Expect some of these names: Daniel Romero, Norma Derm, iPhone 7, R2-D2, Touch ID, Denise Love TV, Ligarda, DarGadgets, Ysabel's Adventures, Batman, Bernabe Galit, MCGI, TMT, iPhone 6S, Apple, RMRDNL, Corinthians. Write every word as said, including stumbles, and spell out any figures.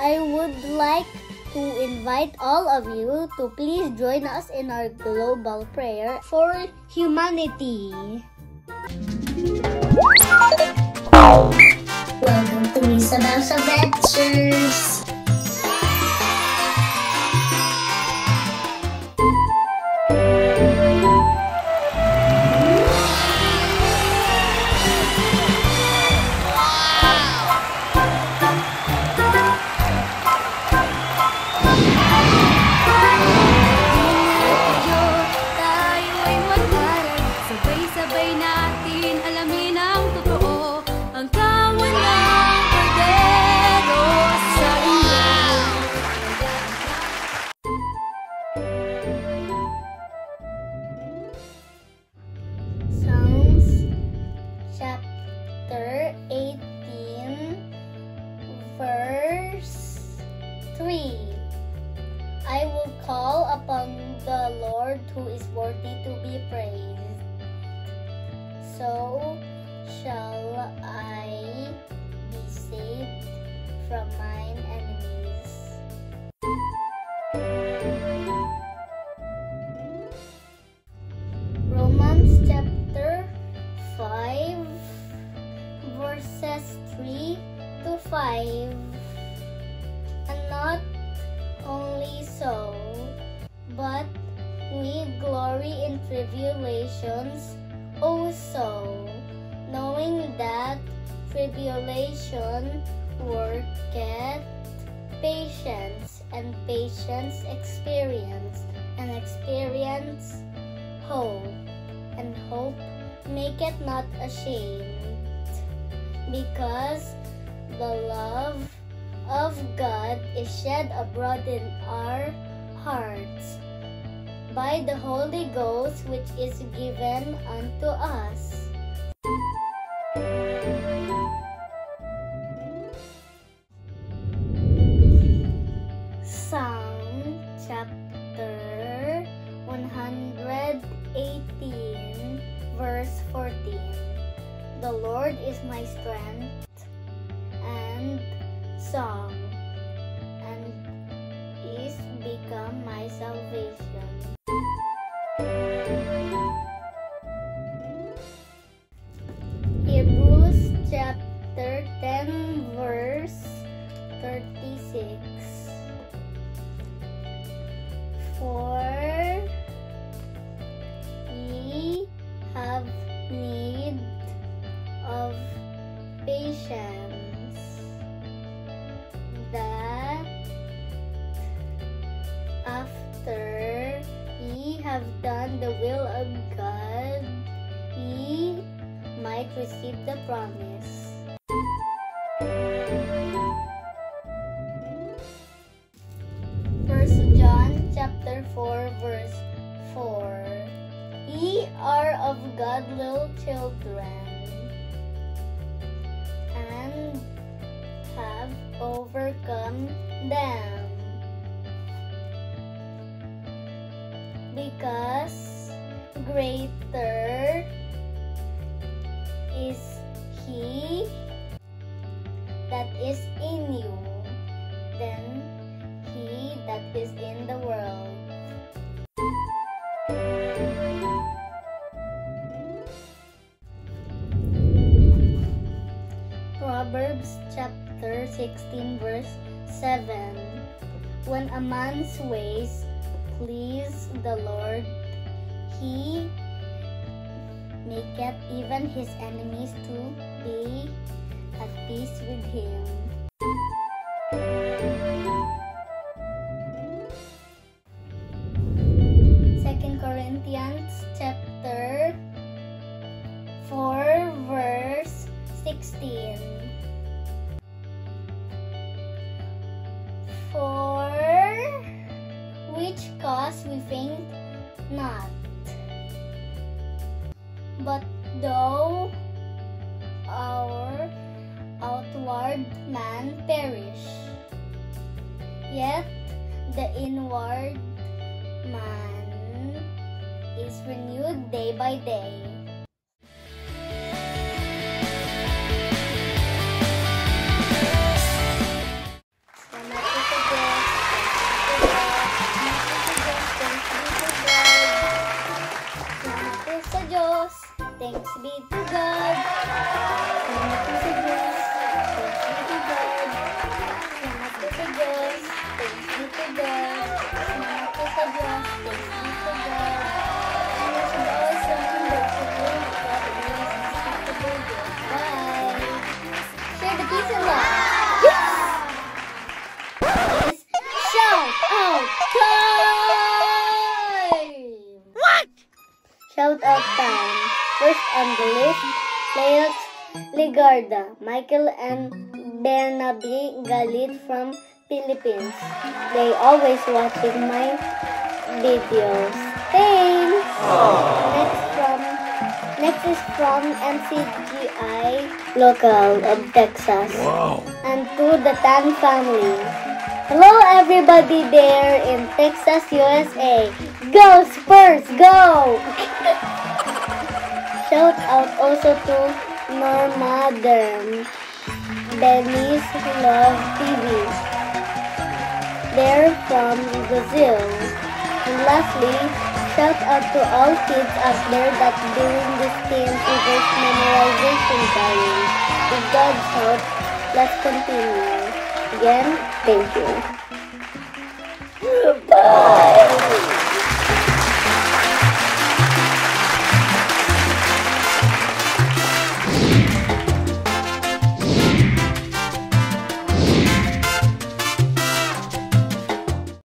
I would like to invite all of you to please join us in our global prayer for humanity. Welcome to Ysabel's Adventures. I will call upon the Lord who is worthy to be praised. So shall I be saved from mine enemies. Romans chapter five, verses three to five. And not only so, but we glory in tribulations also, knowing that tribulation worketh patience, and patience experience, and experience hope, and hope maketh not ashamed, because the love of God is shed abroad in our hearts by the Holy Ghost, which is given unto us. Psalm chapter one hundred eighteen, verse fourteen. The Lord is my strength and song, and is become my salvation. Hebrews chapter ten, verse thirty-six. For ye have need of patience, that after ye have done the will of God, ye might receive the promise. First John chapter four, verse four. Ye are of God, little children, and have overcome them, because greater is he that is in you than he that is in the world. Proverbs chapter sixteen, verse seven. When a man's ways please the Lord, he maketh even his enemies to be at peace with him. Second Corinthians chapter four, verse sixteen. For which cause we faint not, but though our outward man perish, yet the inward man is renewed day by day. Thanks be to God. Salamat po sa Diyos. Thanks be to God. Salamat po sa Diyos. Thanks be to God. Salamat po sa Diyos. Thanks be to God. And we should always remember to bring God in the ways we speak to God. Bye! Share the peace and love. Yes! It's shout-out time! What? Shout-out time. First on the list, Leox Ligarda, Michael and Bernabe Galit from Philippines. They always watching my videos. Thanks! Aww. Next from next is from M C G I Local of Texas. Wow. And to the Tan family. Hello everybody there in Texas, U S A. Go Spurs, go! Shout out also to Norma Derm, Denise Love T V. They're from Brazil. And lastly, shout out to all kids out there that doing this T M T verse memorization challenge. With God's help, let's continue. Again, thank you. Bye!